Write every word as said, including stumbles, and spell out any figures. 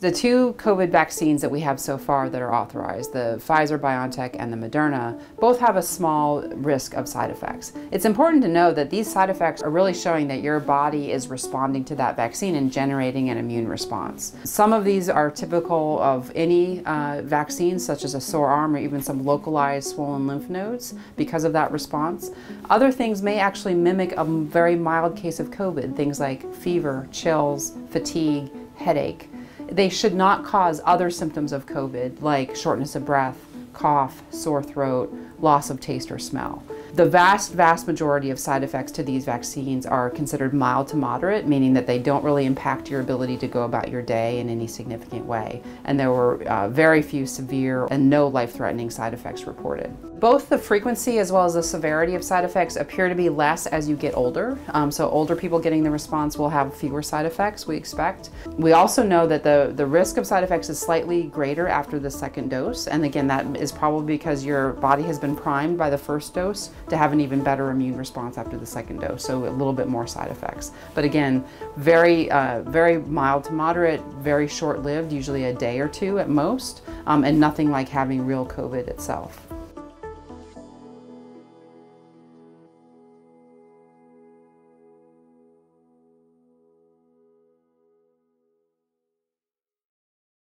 The two COVID vaccines that we have so far that are authorized, the Pfizer-BioNTech and the Moderna, both have a small risk of side effects. It's important to know that these side effects are really showing that your body is responding to that vaccine and generating an immune response. Some of these are typical of any uh, vaccine, such as a sore arm or even some localized swollen lymph nodes because of that response. Other things may actually mimic a very mild case of COVID, things like fever, chills, fatigue, headache. They should not cause other symptoms of COVID, like shortness of breath, cough, sore throat, loss of taste or smell. The vast, vast majority of side effects to these vaccines are considered mild to moderate, meaning that they don't really impact your ability to go about your day in any significant way. And there were uh, very few severe and no life-threatening side effects reported. Both the frequency as well as the severity of side effects appear to be less as you get older. Um, so older people getting the response will have fewer side effects, we expect. We also know that the, the risk of side effects is slightly greater after the second dose. And again, that is probably because your body has been primed by the first dose to have an even better immune response after the second dose, so a little bit more side effects. But again, very, uh, very mild to moderate, very short-lived, usually a day or two at most, um, and nothing like having real COVID itself.